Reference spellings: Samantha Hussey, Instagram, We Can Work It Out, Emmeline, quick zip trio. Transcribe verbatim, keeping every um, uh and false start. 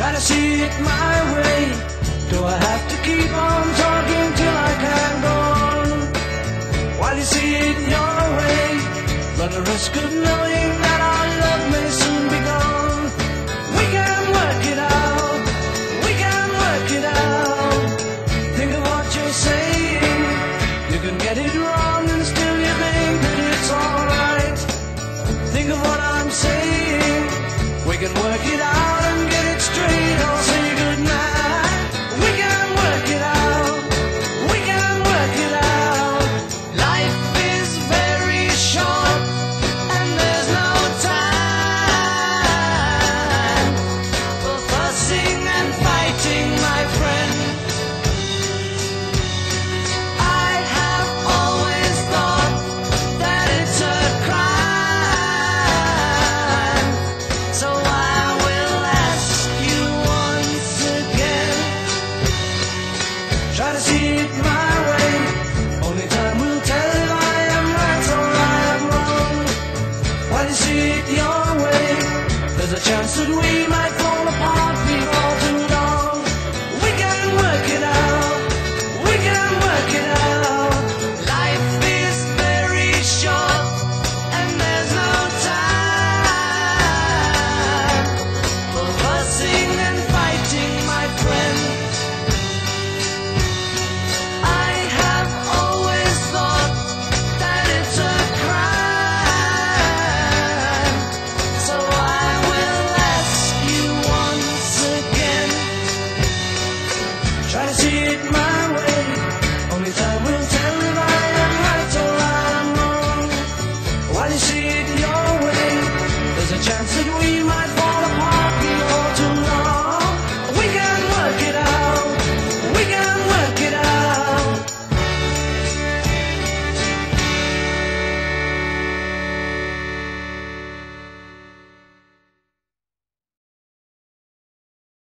trying to see it my way. Do I have to keep on talking till I can go on? While you see it your way, run the risk of knowing that our love may soon be gone. We can work it out, we can work it out. Think of what you're saying, you can get it wrong and still you think that it's alright. Think of what I'm saying, we can work it out. Try to see it my way. Only time will tell if I am right or I am wrong. While you see it your way, there's a chance that we might fall apart.